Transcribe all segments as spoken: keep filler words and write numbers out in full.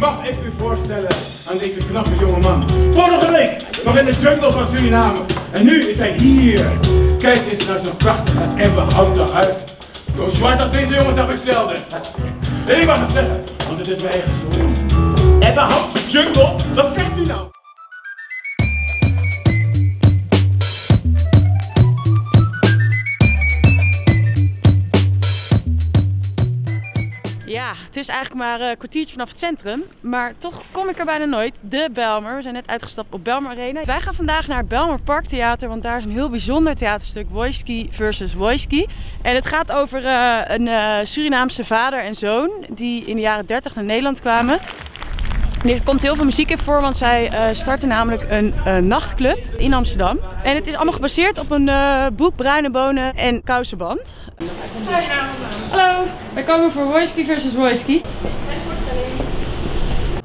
Mag ik u voorstellen aan deze knappe jongeman? Vorige week nog in de jungle van Suriname. En nu is hij hier. Kijk eens naar zijn prachtige en behouden huid. Zo zwart als deze jongen zag ik zelden. En ik mag het zeggen, want het is mijn eigen zoon. En behouden jungle? Wat zegt u nou? Ja, het is eigenlijk maar een kwartiertje vanaf het centrum, maar toch kom ik er bijna nooit. De Bijlmer, we zijn net uitgestapt op Bijlmer Arena. Wij gaan vandaag naar het Bijlmer Parktheater, want daar is een heel bijzonder theaterstuk, Woiski versus Woiski. En het gaat over uh, een uh, Surinaamse vader en zoon die in de jaren dertig naar Nederland kwamen. En er komt heel veel muziek in voor, want zij uh, starten namelijk een uh, nachtclub in Amsterdam. En het is allemaal gebaseerd op een uh, boek Bruine Bonen en Kousenband. Hallo, wij komen voor Woiski versus Woiski.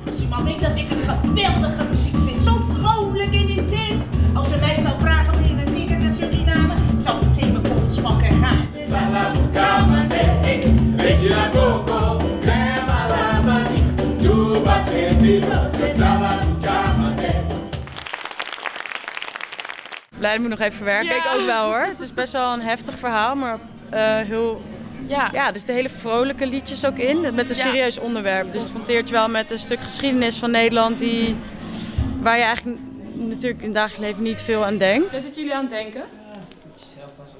Dus u mag weten dat ik het geweldige muziek vind. Zo vrolijk en intens. Als je mij zou vragen, wil je een ticket naar Suriname? Ik zal meteen in mijn koffers pakken en gaan. Blij, moet nog even werken. Ja. Ik ook wel hoor. Het is best wel een heftig verhaal, maar uh, heel... Ja. ja, dus de hele vrolijke liedjes ook in, met een serieus ja. onderwerp. Dus het confronteert je wel met een stuk geschiedenis van Nederland die, waar je eigenlijk natuurlijk in het dagelijks leven niet veel aan denkt. Zitten jullie aan het denken?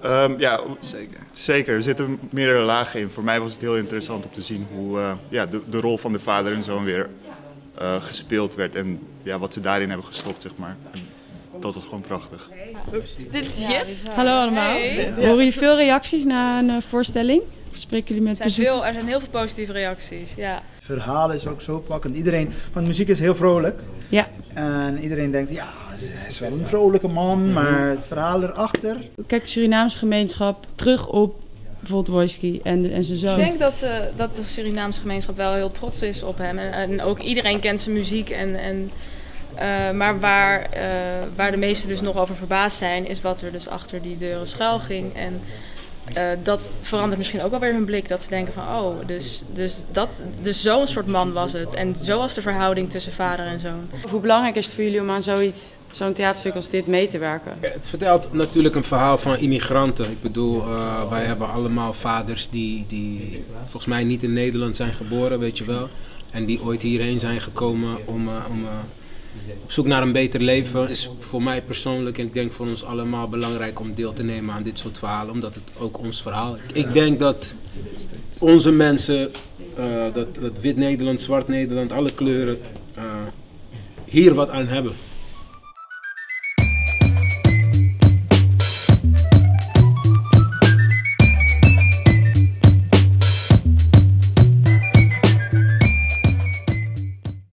Um, ja, zeker. zeker. Er zitten meerdere lagen in. Voor mij was het heel interessant om te zien hoe uh, ja, de, de rol van de vader en zoon weer uh, gespeeld werd. En ja, wat ze daarin hebben gestopt, zeg maar. Dat was gewoon prachtig. Dit is Jip. Hallo allemaal. Hey. Horen jullie veel reacties na een voorstelling? Spreken jullie met er zijn, veel, er zijn heel veel positieve reacties, ja. Het verhaal is ook zo pakkend. Iedereen, want muziek is heel vrolijk. Ja. En iedereen denkt, ja, hij is wel een vrolijke man, maar het verhaal erachter. Kijkt de Surinaamse gemeenschap terug op bijvoorbeeld Woiski en, en zijn zoon? Ik denk dat, ze, dat de Surinaamse gemeenschap wel heel trots is op hem. En, en ook iedereen kent zijn muziek en... en Uh, maar waar, uh, waar de meesten dus nog over verbaasd zijn, is wat er dus achter die deuren schuil ging. En uh, dat verandert misschien ook wel weer hun blik, dat ze denken van oh, dus, dus, dat, dus zo'n soort man was het. En zo was de verhouding tussen vader en zoon. Hoe belangrijk is het voor jullie om aan zoiets, zo'n theaterstuk als dit mee te werken? Het vertelt natuurlijk een verhaal van immigranten. Ik bedoel, uh, wij hebben allemaal vaders die, die volgens mij niet in Nederland zijn geboren, weet je wel. En die ooit hierheen zijn gekomen om... Uh, om uh, Op zoek naar een beter leven is voor mij persoonlijk en ik denk voor ons allemaal belangrijk om deel te nemen aan dit soort verhalen, omdat het ook ons verhaal is. Ik denk dat onze mensen, uh, dat, dat wit Nederland, zwart Nederland, alle kleuren, uh, hier wat aan hebben.